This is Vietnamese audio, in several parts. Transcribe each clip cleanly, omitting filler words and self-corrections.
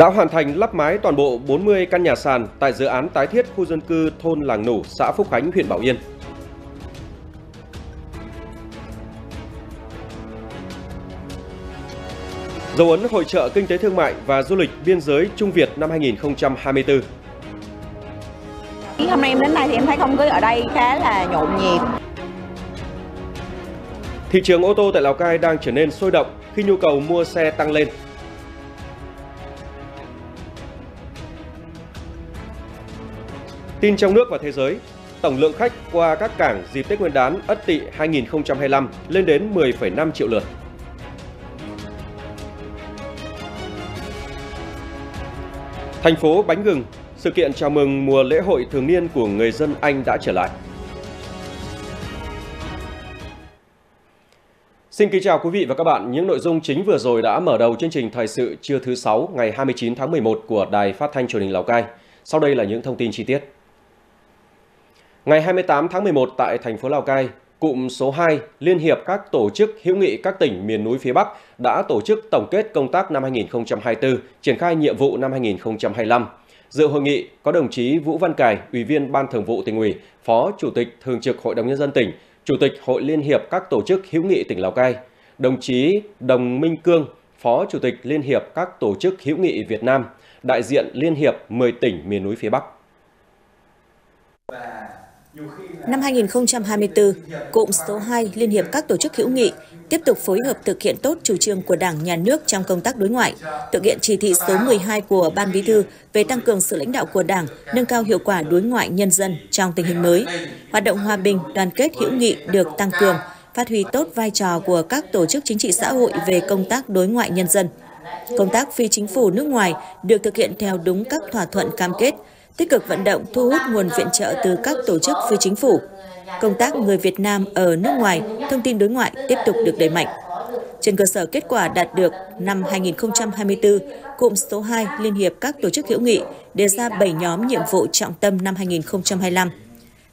đã hoàn thành lắp mái toàn bộ 40 căn nhà sàn tại dự án tái thiết khu dân cư thôn Làng Nủ, xã Phúc Khánh, huyện Bảo Yên. Dấu ấn hội chợ kinh tế thương mại và du lịch biên giới Trung Việt năm 2024. Hôm nay em đến đây thì em thấy không khí ở đây khá là nhộn nhịp. Thị trường ô tô tại Lào Cai đang trở nên sôi động khi nhu cầu mua xe tăng lên. Tin trong nước và thế giới, tổng lượng khách qua các cảng dịp Tết Nguyên đán Ất Tỵ 2025 lên đến 10,5 triệu lượt. Thành phố Bánh Gừng, sự kiện chào mừng mùa lễ hội thường niên của người dân Anh đã trở lại. Xin kính chào quý vị và các bạn. Những nội dung chính vừa rồi đã mở đầu chương trình thời sự trưa thứ 6 ngày 29 tháng 11 của Đài Phát thanh Truyền hình Lào Cai. Sau đây là những thông tin chi tiết. Ngày 28 tháng 11 tại thành phố Lào Cai, Cụm số 2 Liên hiệp các tổ chức hữu nghị các tỉnh miền núi phía Bắc đã tổ chức tổng kết công tác năm 2024, triển khai nhiệm vụ năm 2025. Dự hội nghị có đồng chí Vũ Văn Cải, Ủy viên Ban Thường vụ Tỉnh ủy, Phó Chủ tịch Thường trực Hội đồng Nhân dân tỉnh, Chủ tịch Hội Liên hiệp các tổ chức hữu nghị tỉnh Lào Cai, đồng chí Đồng Minh Cương, Phó Chủ tịch Liên hiệp các tổ chức hữu nghị Việt Nam, đại diện Liên hiệp 10 tỉnh miền núi phía Bắc. Năm 2024, Cụm số 2 Liên hiệp các tổ chức hữu nghị tiếp tục phối hợp thực hiện tốt chủ trương của Đảng, Nhà nước trong công tác đối ngoại, thực hiện chỉ thị số 12 của Ban Bí thư về tăng cường sự lãnh đạo của Đảng, nâng cao hiệu quả đối ngoại nhân dân trong tình hình mới. Hoạt động hòa bình, đoàn kết hữu nghị được tăng cường, phát huy tốt vai trò của các tổ chức chính trị xã hội về công tác đối ngoại nhân dân. Công tác phi chính phủ nước ngoài được thực hiện theo đúng các thỏa thuận cam kết, tích cực vận động thu hút nguồn viện trợ từ các tổ chức phi chính phủ. Công tác người Việt Nam ở nước ngoài, thông tin đối ngoại tiếp tục được đẩy mạnh. Trên cơ sở kết quả đạt được năm 2024, Cụm số 2 Liên hiệp các tổ chức hữu nghị đề ra 7 nhóm nhiệm vụ trọng tâm năm 2025.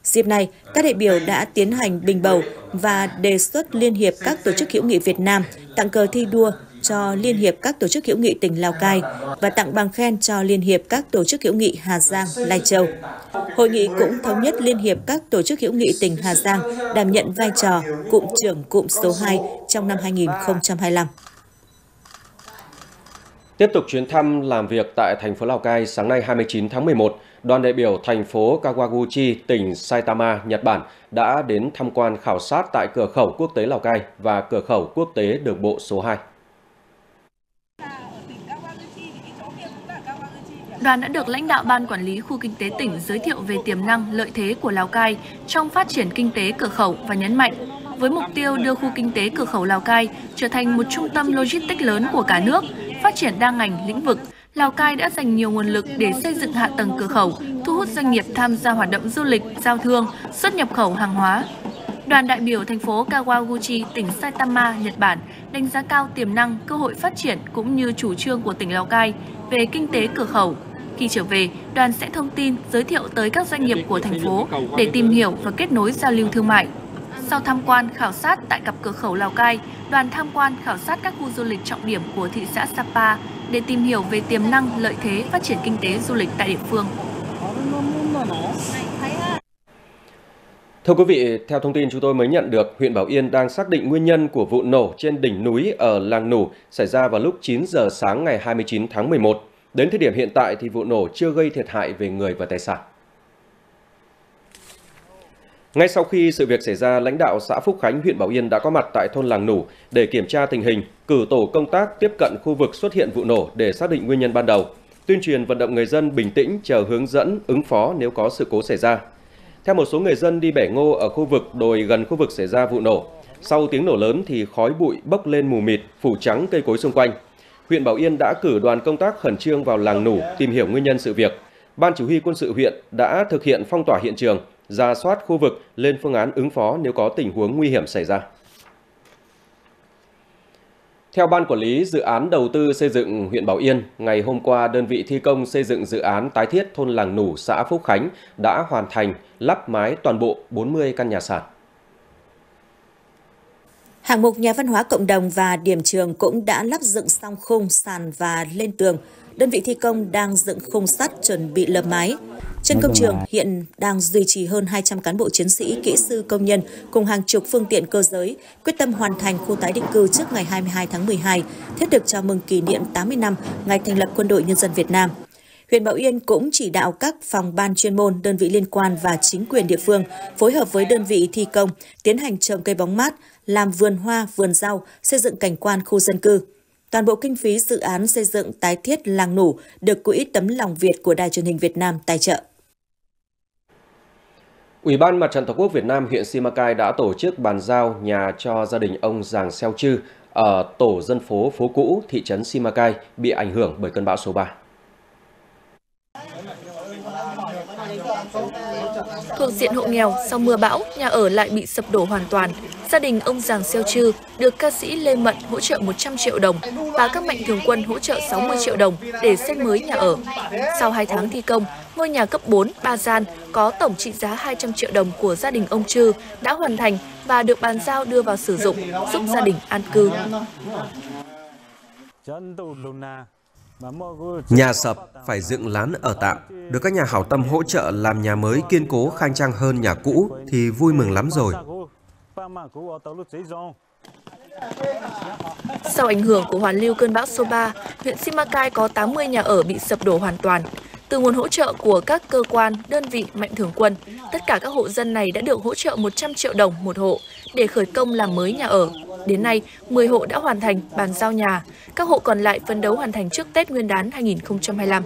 Dịp này, các đại biểu đã tiến hành bình bầu và đề xuất Liên hiệp các tổ chức hữu nghị Việt Nam tặng cờ thi đua cho Liên hiệp các tổ chức hữu nghị tỉnh Lào Cai và tặng bằng khen cho Liên hiệp các tổ chức hữu nghị Hà Giang, Lai Châu. Hội nghị cũng thống nhất Liên hiệp các tổ chức hữu nghị tỉnh Hà Giang đảm nhận vai trò Cụm trưởng Cụm số 2 trong năm 2025. Tiếp tục chuyến thăm làm việc tại thành phố Lào Cai, sáng nay 29 tháng 11, đoàn đại biểu thành phố Kawaguchi, tỉnh Saitama, Nhật Bản đã đến tham quan khảo sát tại cửa khẩu quốc tế Lào Cai và cửa khẩu quốc tế đường bộ số 2. Đoàn đã được lãnh đạo Ban Quản lý Khu Kinh tế tỉnh giới thiệu về tiềm năng, lợi thế của Lào Cai trong phát triển kinh tế cửa khẩu và nhấn mạnh, với mục tiêu đưa khu kinh tế cửa khẩu Lào Cai trở thành một trung tâm logistics lớn của cả nước, phát triển đa ngành, lĩnh vực, Lào Cai đã dành nhiều nguồn lực để xây dựng hạ tầng cửa khẩu, thu hút doanh nghiệp tham gia hoạt động du lịch, giao thương, xuất nhập khẩu hàng hóa. Đoàn đại biểu thành phố Kawaguchi, tỉnh Saitama, Nhật Bản đánh giá cao tiềm năng, cơ hội phát triển cũng như chủ trương của tỉnh Lào Cai về kinh tế cửa khẩu. Khi trở về, đoàn sẽ thông tin, giới thiệu tới các doanh nghiệp của thành phố để tìm hiểu và kết nối giao lưu thương mại. Sau tham quan, khảo sát tại cặp cửa khẩu Lào Cai, đoàn tham quan, khảo sát các khu du lịch trọng điểm của thị xã Sapa để tìm hiểu về tiềm năng, lợi thế phát triển kinh tế du lịch tại địa phương. Thưa quý vị, theo thông tin chúng tôi mới nhận được, huyện Bảo Yên đang xác định nguyên nhân của vụ nổ trên đỉnh núi ở Làng Nủ xảy ra vào lúc 9 giờ sáng ngày 29 tháng 11. Đến thời điểm hiện tại thì vụ nổ chưa gây thiệt hại về người và tài sản. Ngay sau khi sự việc xảy ra, lãnh đạo xã Phúc Khánh, huyện Bảo Yên đã có mặt tại thôn Làng Nủ để kiểm tra tình hình, cử tổ công tác tiếp cận khu vực xuất hiện vụ nổ để xác định nguyên nhân ban đầu, tuyên truyền vận động người dân bình tĩnh chờ hướng dẫn ứng phó nếu có sự cố xảy ra. Theo một số người dân đi bẻ ngô ở khu vực đồi gần khu vực xảy ra vụ nổ, sau tiếng nổ lớn thì khói bụi bốc lên mù mịt, phủ trắng cây cối xung quanh. Huyện Bảo Yên đã cử đoàn công tác khẩn trương vào Làng Nủ tìm hiểu nguyên nhân sự việc. Ban chỉ huy quân sự huyện đã thực hiện phong tỏa hiện trường, rà soát khu vực, lên phương án ứng phó nếu có tình huống nguy hiểm xảy ra. Theo Ban Quản lý Dự án Đầu tư Xây dựng huyện Bảo Yên, ngày hôm qua đơn vị thi công xây dựng dự án tái thiết thôn Làng Nủ, xã Phúc Khánh đã hoàn thành lắp mái toàn bộ 40 căn nhà sàn. Hạng mục nhà văn hóa cộng đồng và điểm trường cũng đã lắp dựng xong khung, sàn và lên tường, đơn vị thi công đang dựng khung sắt chuẩn bị lợp mái. Trên công trường hiện đang duy trì hơn 200 cán bộ chiến sĩ, kỹ sư, công nhân cùng hàng chục phương tiện cơ giới, quyết tâm hoàn thành khu tái định cư trước ngày 22 tháng 12, thiết thực chào mừng kỷ niệm 80 năm ngày thành lập Quân đội Nhân dân Việt Nam. Huyện Bảo Yên cũng chỉ đạo các phòng ban chuyên môn, đơn vị liên quan và chính quyền địa phương phối hợp với đơn vị thi công, tiến hành trồng cây bóng mát, làm vườn hoa, vườn rau, xây dựng cảnh quan khu dân cư. Toàn bộ kinh phí dự án xây dựng tái thiết Làng Nủ được Quỹ Tấm Lòng Việt của Đài Truyền hình Việt Nam tài trợ. Ủy ban Mặt trận Tổ quốc Việt Nam huyện Si Ma Cai đã tổ chức bàn giao nhà cho gia đình ông Giàng Seo Chư ở tổ dân phố Phố Cũ, thị trấn Si Ma Cai bị ảnh hưởng bởi cơn bão số 3. Thuộc diện hộ nghèo, sau mưa bão, nhà ở lại bị sập đổ hoàn toàn. Gia đình ông Giàng Seo Chư được ca sĩ Lê Mận hỗ trợ 100 triệu đồng và các mạnh thường quân hỗ trợ 60 triệu đồng để xây mới nhà ở. Sau 2 tháng thi công, ngôi nhà cấp 4, 3 gian có tổng trị giá 200 triệu đồng của gia đình ông Chư đã hoàn thành và được bàn giao đưa vào sử dụng, giúp gia đình an cư. Nhà sập phải dựng lán ở tạm, được các nhà hảo tâm hỗ trợ làm nhà mới kiên cố khang trang hơn nhà cũ thì vui mừng lắm rồi. Sau ảnh hưởng của hoàn lưu cơn bão số 3, huyện Si Ma Cai có 80 nhà ở bị sập đổ hoàn toàn. Từ nguồn hỗ trợ của các cơ quan, đơn vị, mạnh thường quân, tất cả các hộ dân này đã được hỗ trợ 100 triệu đồng một hộ để khởi công làm mới nhà ở. Đến nay, 10 hộ đã hoàn thành bàn giao nhà. Các hộ còn lại phấn đấu hoàn thành trước Tết Nguyên đán 2025.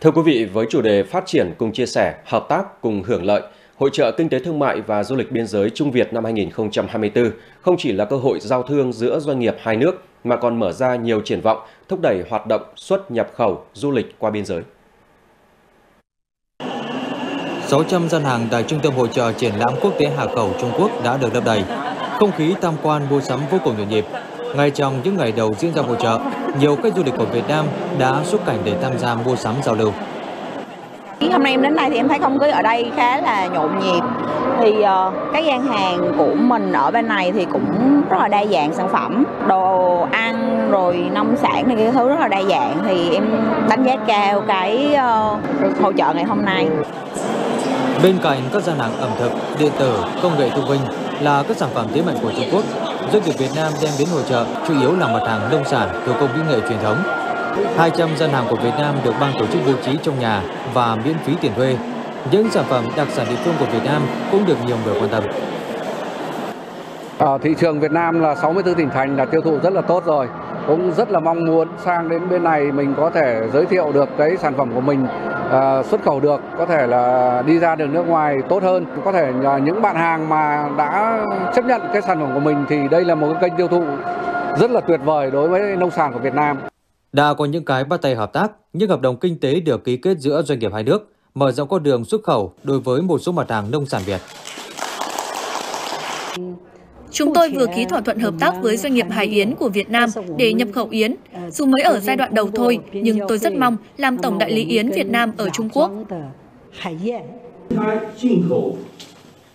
Thưa quý vị, với chủ đề phát triển cùng chia sẻ, hợp tác cùng hưởng lợi, Hội chợ Kinh tế Thương mại và Du lịch Biên giới Trung Việt năm 2024 không chỉ là cơ hội giao thương giữa doanh nghiệp hai nước mà còn mở ra nhiều triển vọng, thúc đẩy hoạt động xuất nhập khẩu du lịch qua biên giới. 600 gian hàng tại Trung tâm Hội chợ Triển lãm Quốc tế Hà Khẩu Trung Quốc đã được lấp đầy. Không khí tham quan mua sắm vô cùng nhộn nhịp. Ngay trong những ngày đầu diễn ra hội chợ, nhiều khách du lịch của Việt Nam đã xuất cảnh để tham gia mua sắm giao lưu. Hôm nay em đến đây thì em thấy không khí ở đây khá là nhộn nhịp. Thì các gian hàng của mình ở bên này thì cũng rất là đa dạng sản phẩm. Đồ ăn rồi nông sản này, cái thứ rất là đa dạng. Thì em đánh giá cao cái hội chợ ngày hôm nay. Bên cạnh các gian hàng ẩm thực, điện tử, công nghệ thông minh là các sản phẩm thế mạnh của Trung Quốc, doanh nghiệp Việt Nam đem đến hội chợ chủ yếu là mặt hàng nông sản, thủ công mỹ nghệ truyền thống. 200 gian hàng của Việt Nam được ban tổ chức bố trí trong nhà và miễn phí tiền thuê. Những sản phẩm đặc sản địa phương của Việt Nam cũng được nhiều người quan tâm. Ở thị trường Việt Nam là 64 tỉnh thành là tiêu thụ rất là tốt rồi. Cũng rất là mong muốn sang đến bên này mình có thể giới thiệu được cái sản phẩm của mình, xuất khẩu được, có thể là đi ra đường nước ngoài tốt hơn. Có thể những bạn hàng mà đã chấp nhận cái sản phẩm của mình thì đây là một cái kênh tiêu thụ rất là tuyệt vời đối với nông sản của Việt Nam. Đã có những cái bắt tay hợp tác, những hợp đồng kinh tế được ký kết giữa doanh nghiệp hai nước, mở rộng con đường xuất khẩu đối với một số mặt hàng nông sản Việt. Chúng tôi vừa ký thỏa thuận hợp tác với doanh nghiệp Hải Yến của Việt Nam để nhập khẩu yến. Dù mới ở giai đoạn đầu thôi, nhưng tôi rất mong làm tổng đại lý yến Việt Nam ở Trung Quốc.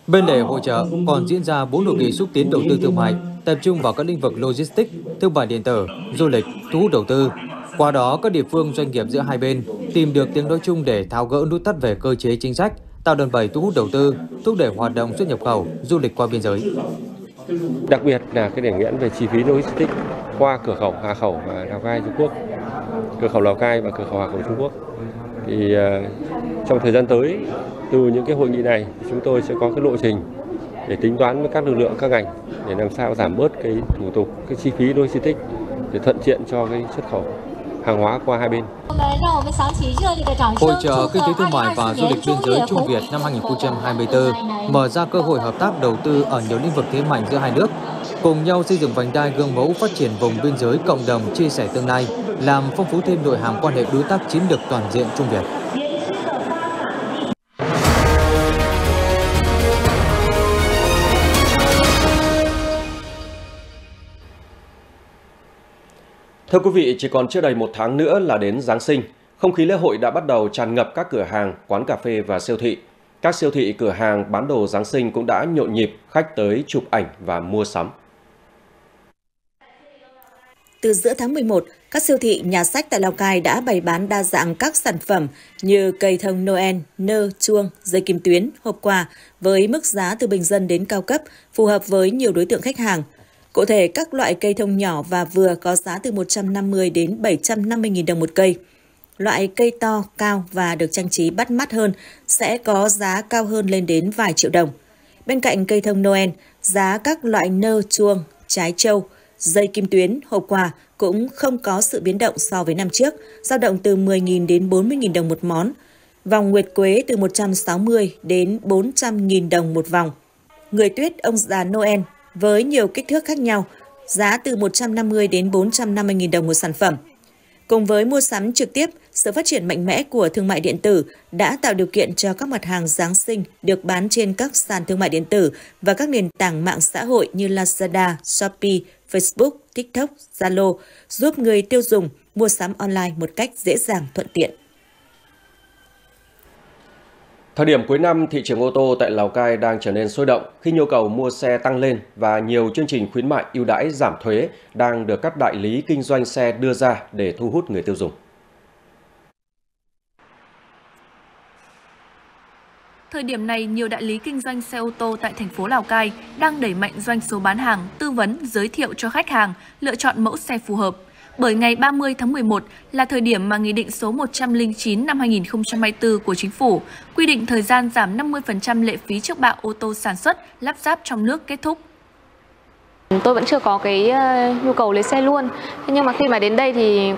Bên lề hội chợ còn diễn ra 4 hội nghị xúc tiến đầu tư thương mại, tập trung vào các lĩnh vực logistics, thương mại điện tử, du lịch, thu hút đầu tư. Qua đó, các địa phương doanh nghiệp giữa hai bên tìm được tiếng nói chung để tháo gỡ nút thắt về cơ chế chính sách, tạo đòn bẩy thu hút đầu tư, thúc đẩy hoạt động xuất nhập khẩu, du lịch qua biên giới. Đặc biệt là cái điểm nghẽn về chi phí logistics qua cửa khẩu Hà Khẩu và Lào Cai Trung Quốc, cửa khẩu Lào Cai và cửa khẩu Hà Khẩu Trung Quốc. Thì trong thời gian tới, từ những cái hội nghị này, chúng tôi sẽ có cái lộ trình để tính toán với các lực lượng, các ngành để làm sao giảm bớt cái thủ tục, cái chi phí logistics để thuận tiện cho cái xuất khẩu hàng hóa qua hai bên. Hội chợ Kinh tế Thương mại và Du lịch Biên giới Trung Việt năm 2024 mở ra cơ hội hợp tác đầu tư ở nhiều lĩnh vực thế mạnh giữa hai nước, cùng nhau xây dựng vành đai gương mẫu phát triển vùng biên giới cộng đồng chia sẻ tương lai, làm phong phú thêm nội hàm quan hệ đối tác chiến lược toàn diện Trung Việt. Thưa quý vị, chỉ còn chưa đầy một tháng nữa là đến Giáng sinh. Không khí lễ hội đã bắt đầu tràn ngập các cửa hàng, quán cà phê và siêu thị. Các siêu thị, cửa hàng bán đồ Giáng sinh cũng đã nhộn nhịp khách tới chụp ảnh và mua sắm. Từ giữa tháng 11, các siêu thị, nhà sách tại Lào Cai đã bày bán đa dạng các sản phẩm như cây thông Noel, nơ, chuông, dây kim tuyến, hộp quà với mức giá từ bình dân đến cao cấp, phù hợp với nhiều đối tượng khách hàng. Cụ thể, các loại cây thông nhỏ và vừa có giá từ 150 đến 750.000 đồng một cây. Loại cây to, cao và được trang trí bắt mắt hơn sẽ có giá cao hơn lên đến vài triệu đồng. Bên cạnh cây thông Noel, giá các loại nơ, chuông, trái trâu, dây kim tuyến, hộp quà cũng không có sự biến động so với năm trước, dao động từ 10.000 đến 40.000 đồng một món. Vòng nguyệt quế từ 160 đến 400.000 đồng một vòng. Người tuyết ông già Noel với nhiều kích thước khác nhau, giá từ 150 đến 450.000 đồng một sản phẩm. Cùng với mua sắm trực tiếp, sự phát triển mạnh mẽ của thương mại điện tử đã tạo điều kiện cho các mặt hàng Giáng sinh được bán trên các sàn thương mại điện tử và các nền tảng mạng xã hội như Lazada, Shopee, Facebook, TikTok, Zalo, giúp người tiêu dùng mua sắm online một cách dễ dàng, thuận tiện. Thời điểm cuối năm, thị trường ô tô tại Lào Cai đang trở nên sôi động khi nhu cầu mua xe tăng lên và nhiều chương trình khuyến mại ưu đãi giảm thuế đang được các đại lý kinh doanh xe đưa ra để thu hút người tiêu dùng. Thời điểm này, nhiều đại lý kinh doanh xe ô tô tại thành phố Lào Cai đang đẩy mạnh doanh số bán hàng, tư vấn, giới thiệu cho khách hàng lựa chọn mẫu xe phù hợp. Bởi ngày 30 tháng 11 là thời điểm mà Nghị định số 109 năm 2024 của Chính phủ quy định thời gian giảm 50% lệ phí trước bạ ô tô sản xuất, lắp ráp trong nước kết thúc. Tôi vẫn chưa có cái nhu cầu lấy xe luôn. Thế nhưng mà khi mà đến đây thì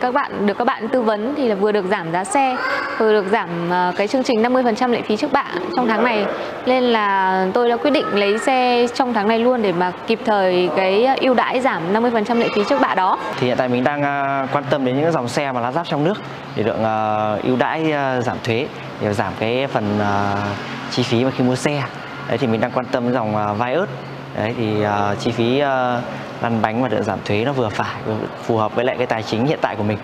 các bạn tư vấn thì là vừa được giảm giá xe, vừa được giảm cái chương trình 50% lệ phí trước bạ trong tháng này. Nên là tôi đã quyết định lấy xe trong tháng này luôn để mà kịp thời cái ưu đãi giảm 50% lệ phí trước bạ đó. Thì hiện tại mình đang quan tâm đến những dòng xe mà lắp ráp trong nước để được ưu đãi giảm thuế, để giảm cái phần chi phí mà khi mua xe. Đấy thì mình đang quan tâm đến dòng Vios. Đấy thì chi phí lăn bánh và được giảm thuế nó vừa phải, phù hợp với lại cái tài chính hiện tại của mình.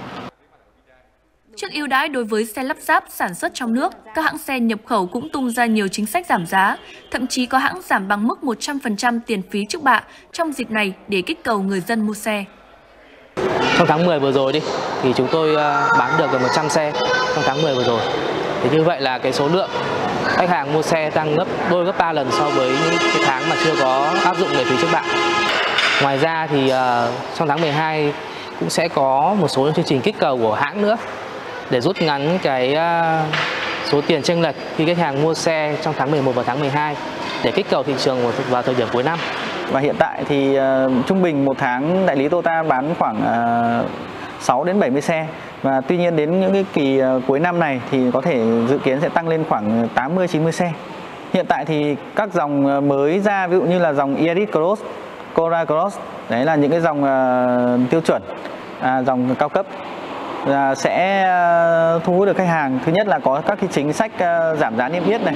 Trước ưu đãi đối với xe lắp ráp sản xuất trong nước, các hãng xe nhập khẩu cũng tung ra nhiều chính sách giảm giá, thậm chí có hãng giảm bằng mức 100% tiền phí trước bạ trong dịp này để kích cầu người dân mua xe. Trong tháng 10 vừa rồi thì chúng tôi bán được gần 100 xe trong tháng 10 vừa rồi. Thế như vậy là cái số lượng khách hàng mua xe tăng gấp đôi, gấp 3 lần so với những cái tháng mà chưa có áp dụng lệ phí trước bạ. Ngoài ra thì trong tháng 12 cũng sẽ có một số chương trình kích cầu của hãng nữa để rút ngắn cái số tiền chênh lệch khi khách hàng mua xe trong tháng 11 và tháng 12 để kích cầu thị trường vào thời điểm cuối năm. Và hiện tại thì trung bình một tháng đại lý Toyota bán khoảng 6 đến 70 xe. Và tuy nhiên đến những cái kỳ cuối năm này thì có thể dự kiến sẽ tăng lên khoảng 80-90 xe. Hiện tại thì các dòng mới ra, ví dụ như là dòng Iris Cross, Cora Cross, đấy là những cái dòng tiêu chuẩn, dòng cao cấp, sẽ thu hút được khách hàng. Thứ nhất là có các cái chính sách giảm giá niêm yết này,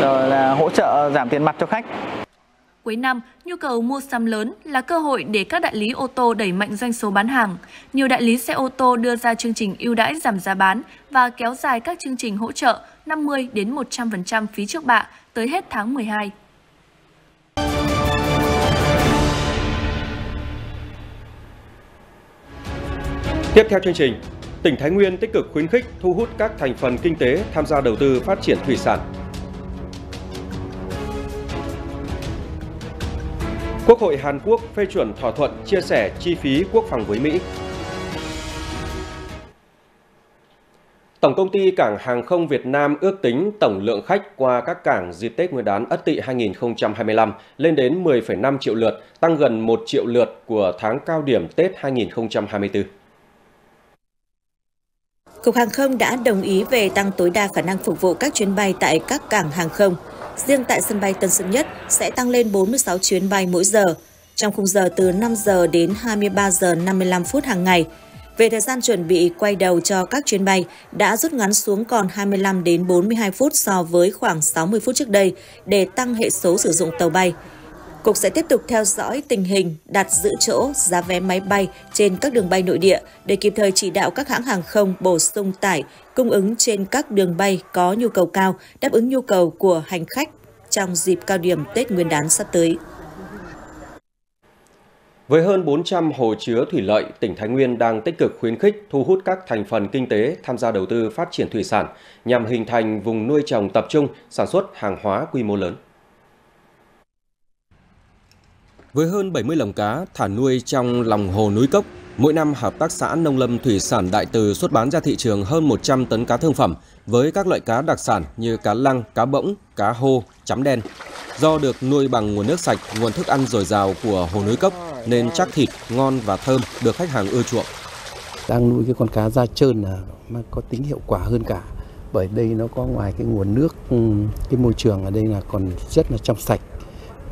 rồi là hỗ trợ giảm tiền mặt cho khách. Cuối năm, nhu cầu mua sắm lớn là cơ hội để các đại lý ô tô đẩy mạnh doanh số bán hàng. Nhiều đại lý xe ô tô đưa ra chương trình ưu đãi giảm giá bán và kéo dài các chương trình hỗ trợ 50 đến 100% phí trước bạ tới hết tháng 12. Tiếp theo chương trình, tỉnh Thái Nguyên tích cực khuyến khích thu hút các thành phần kinh tế tham gia đầu tư phát triển thủy sản. Quốc hội Hàn Quốc phê chuẩn thỏa thuận chia sẻ chi phí quốc phòng với Mỹ. Tổng Công ty Cảng Hàng không Việt Nam ước tính tổng lượng khách qua các cảng dịp Tết Nguyên đán Ất Tỵ 2025 lên đến 10,5 triệu lượt, tăng gần 1 triệu lượt của tháng cao điểm Tết 2024. Cục Hàng không đã đồng ý về tăng tối đa khả năng phục vụ các chuyến bay tại các cảng hàng không. Riêng tại sân bay Tân Sơn Nhất sẽ tăng lên 46 chuyến bay mỗi giờ, trong khung giờ từ 5 giờ đến 23 giờ 55 phút hàng ngày. Về thời gian chuẩn bị quay đầu cho các chuyến bay đã rút ngắn xuống còn 25 đến 42 phút so với khoảng 60 phút trước đây để tăng hệ số sử dụng tàu bay. Cục sẽ tiếp tục theo dõi tình hình đặt giữ chỗ giá vé máy bay trên các đường bay nội địa để kịp thời chỉ đạo các hãng hàng không bổ sung tải, cung ứng trên các đường bay có nhu cầu cao, đáp ứng nhu cầu của hành khách trong dịp cao điểm Tết Nguyên đán sắp tới. Với hơn 400 hồ chứa thủy lợi, tỉnh Thái Nguyên đang tích cực khuyến khích thu hút các thành phần kinh tế tham gia đầu tư phát triển thủy sản nhằm hình thành vùng nuôi trồng tập trung, sản xuất hàng hóa quy mô lớn. Với hơn 70 lồng cá thả nuôi trong lòng hồ núi Cốc, mỗi năm Hợp tác xã Nông lâm Thủy sản Đại Từ xuất bán ra thị trường hơn 100 tấn cá thương phẩm với các loại cá đặc sản như cá lăng, cá bỗng, cá hô, chấm đen. Do được nuôi bằng nguồn nước sạch, nguồn thức ăn dồi dào của hồ núi Cốc nên chắc thịt, ngon và thơm được khách hàng ưa chuộng. Đang nuôi cái con cá da trơn là nó có tính hiệu quả hơn cả. Bởi đây nó có ngoài cái nguồn nước, cái môi trường ở đây là còn rất là trong sạch.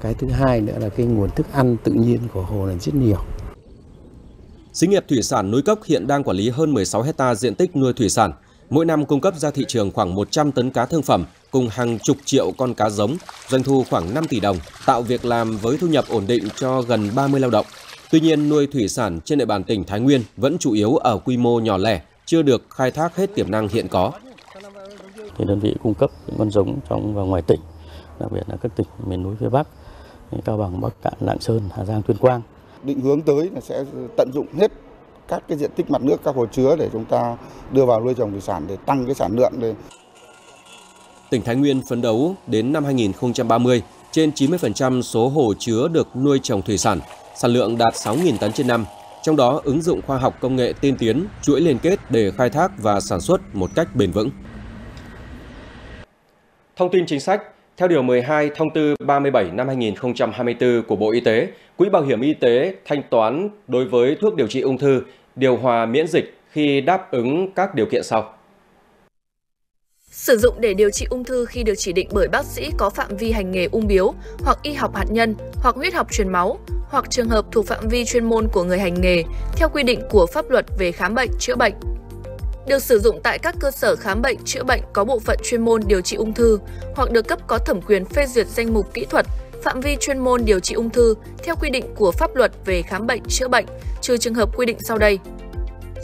Cái thứ hai nữa là cái nguồn thức ăn tự nhiên của hồ là rất nhiều. Xí nghiệp thủy sản núi Cốc hiện đang quản lý hơn 16 hecta diện tích nuôi thủy sản, mỗi năm cung cấp ra thị trường khoảng 100 tấn cá thương phẩm cùng hàng chục triệu con cá giống, doanh thu khoảng 5 tỷ đồng, tạo việc làm với thu nhập ổn định cho gần 30 lao động. Tuy nhiên, nuôi thủy sản trên địa bàn tỉnh Thái Nguyên vẫn chủ yếu ở quy mô nhỏ lẻ, chưa được khai thác hết tiềm năng hiện có. Thì đơn vị cung cấp những con giống trong và ngoài tỉnh, đặc biệt là các tỉnh miền núi phía Bắc, Cao Bằng, Bắc Cạn, Lạng Sơn, Hà Giang, Tuyên Quang. Định hướng tới là sẽ tận dụng hết các cái diện tích mặt nước, các hồ chứa để chúng ta đưa vào nuôi trồng thủy sản để tăng cái sản lượng lên. Tỉnh Thái Nguyên phấn đấu đến năm 2030, trên 90% số hồ chứa được nuôi trồng thủy sản, sản lượng đạt 6.000 tấn trên năm, trong đó ứng dụng khoa học công nghệ tiên tiến, chuỗi liên kết để khai thác và sản xuất một cách bền vững. Thông tin chính sách. Theo Điều 12 Thông tư 37 năm 2024 của Bộ Y tế, Quỹ Bảo hiểm Y tế thanh toán đối với thuốc điều trị ung thư, điều hòa miễn dịch khi đáp ứng các điều kiện sau. Sử dụng để điều trị ung thư khi được chỉ định bởi bác sĩ có phạm vi hành nghề ung biếu, hoặc y học hạt nhân, hoặc huyết học truyền máu, hoặc trường hợp thuộc phạm vi chuyên môn của người hành nghề, theo quy định của pháp luật về khám bệnh, chữa bệnh. Được sử dụng tại các cơ sở khám bệnh, chữa bệnh có bộ phận chuyên môn điều trị ung thư hoặc được cấp có thẩm quyền phê duyệt danh mục kỹ thuật, phạm vi chuyên môn điều trị ung thư theo quy định của pháp luật về khám bệnh, chữa bệnh, trừ trường hợp quy định sau đây.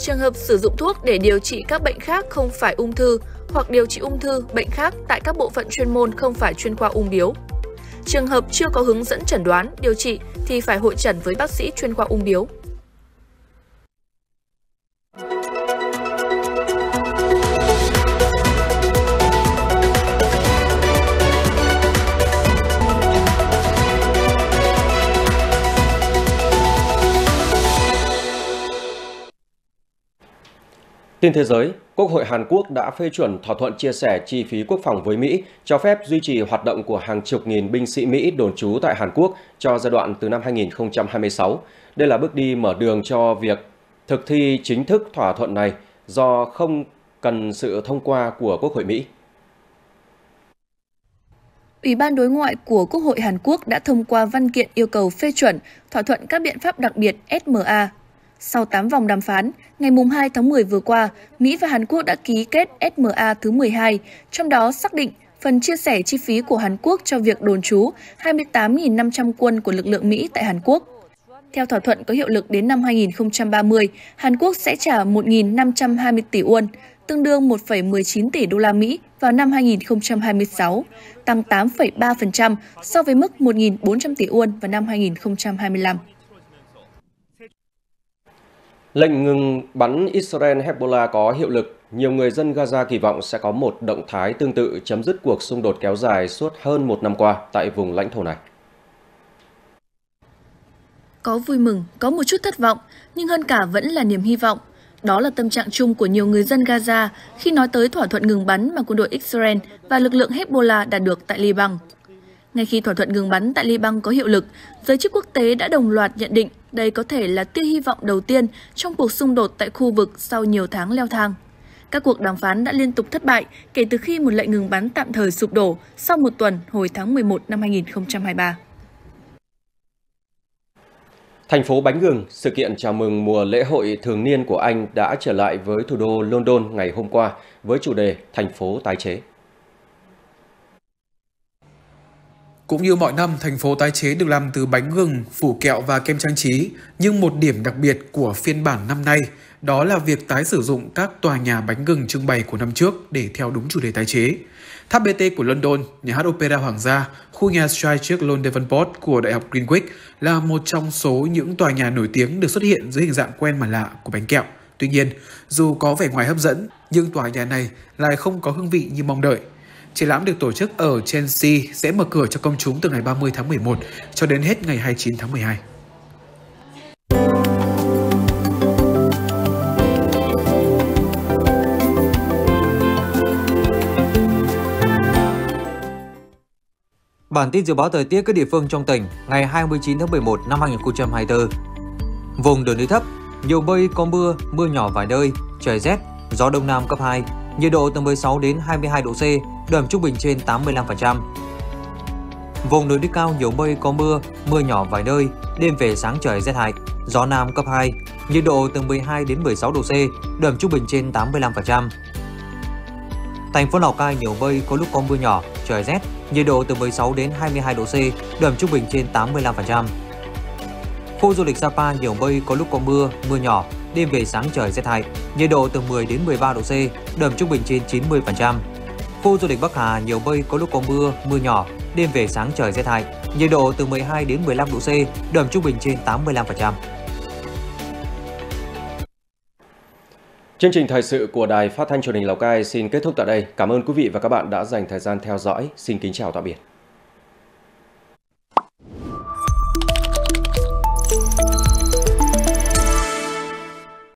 Trường hợp sử dụng thuốc để điều trị các bệnh khác không phải ung thư hoặc điều trị ung thư, bệnh khác tại các bộ phận chuyên môn không phải chuyên khoa ung biếu. Trường hợp chưa có hướng dẫn chẩn đoán, điều trị thì phải hội chẩn với bác sĩ chuyên khoa ung biếu. Tin thế giới, Quốc hội Hàn Quốc đã phê chuẩn thỏa thuận chia sẻ chi phí quốc phòng với Mỹ, cho phép duy trì hoạt động của hàng chục nghìn binh sĩ Mỹ đồn trú tại Hàn Quốc cho giai đoạn từ năm 2026. Đây là bước đi mở đường cho việc thực thi chính thức thỏa thuận này do không cần sự thông qua của Quốc hội Mỹ. Ủy ban đối ngoại của Quốc hội Hàn Quốc đã thông qua văn kiện yêu cầu phê chuẩn thỏa thuận các biện pháp đặc biệt SMA. Sau 8 vòng đàm phán, ngày 2 tháng 10 vừa qua, Mỹ và Hàn Quốc đã ký kết SMA thứ 12, trong đó xác định phần chia sẻ chi phí của Hàn Quốc cho việc đồn trú 28.500 quân của lực lượng Mỹ tại Hàn Quốc. Theo thỏa thuận có hiệu lực đến năm 2030, Hàn Quốc sẽ trả 1.520 tỷ won, tương đương 1,19 tỷ đô la Mỹ vào năm 2026, tăng 8,3% so với mức 1.400 tỷ won vào năm 2025. Lệnh ngừng bắn Israel-Hezbollah có hiệu lực, nhiều người dân Gaza kỳ vọng sẽ có một động thái tương tự chấm dứt cuộc xung đột kéo dài suốt hơn một năm qua tại vùng lãnh thổ này. Có vui mừng, có một chút thất vọng, nhưng hơn cả vẫn là niềm hy vọng. Đó là tâm trạng chung của nhiều người dân Gaza khi nói tới thỏa thuận ngừng bắn mà quân đội Israel và lực lượng Hezbollah đạt được tại Liban. Ngay khi thỏa thuận ngừng bắn tại Liban có hiệu lực, giới chức quốc tế đã đồng loạt nhận định đây có thể là tia hy vọng đầu tiên trong cuộc xung đột tại khu vực sau nhiều tháng leo thang. Các cuộc đàm phán đã liên tục thất bại kể từ khi một lệnh ngừng bắn tạm thời sụp đổ sau một tuần hồi tháng 11 năm 2023. Thành phố Bánh Gừng, sự kiện chào mừng mùa lễ hội thường niên của Anh đã trở lại với thủ đô London ngày hôm qua với chủ đề Thành phố tái chế. Cũng như mọi năm, thành phố tái chế được làm từ bánh gừng, phủ kẹo và kem trang trí, nhưng một điểm đặc biệt của phiên bản năm nay đó là việc tái sử dụng các tòa nhà bánh gừng trưng bày của năm trước để theo đúng chủ đề tái chế. Tháp BT của London, nhà hát opera Hoàng gia, khu nhà Strategic London Devonport của Đại học Greenwich là một trong số những tòa nhà nổi tiếng được xuất hiện dưới hình dạng quen mà lạ của bánh kẹo. Tuy nhiên, dù có vẻ ngoài hấp dẫn, nhưng tòa nhà này lại không có hương vị như mong đợi. Triển lãm được tổ chức ở Chelsea sẽ mở cửa cho công chúng từ ngày 30 tháng 11 cho đến hết ngày 29 tháng 12. Bản tin dự báo thời tiết các địa phương trong tỉnh ngày 29 tháng 11 năm 2024. Vùng đồi núi thấp, nhiều nơi có mưa, mưa nhỏ vài nơi, trời rét, gió đông nam cấp 2, nhiệt độ từ 16 đến 22 độ C, độ ẩm trung bình trên 85%. Vùng núi cao nhiều mây có mưa, mưa nhỏ vài nơi, đêm về sáng trời rét hại, gió nam cấp 2, nhiệt độ từ 12 đến 16 độ C, độ ẩm trung bình trên 85%. Thành phố Lào Cai nhiều mây có lúc có mưa nhỏ, trời rét, nhiệt độ từ 16 đến 22 độ C, độ ẩm trung bình trên 85%. Khu du lịch Sapa nhiều mây có lúc có mưa, mưa nhỏ, đêm về sáng trời rét hại, nhiệt độ từ 10 đến 13 độ C, độ ẩm trung bình trên 90%. Khu du lịch Bắc Hà nhiều mây có lúc có mưa, mưa nhỏ, đêm về sáng trời rét hại, nhiệt độ từ 12 đến 15 độ C, độ ẩm trung bình trên 85%. Chương trình thời sự của Đài Phát thanh Truyền hình Lào Cai xin kết thúc tại đây. Cảm ơn quý vị và các bạn đã dành thời gian theo dõi. Xin kính chào tạm biệt.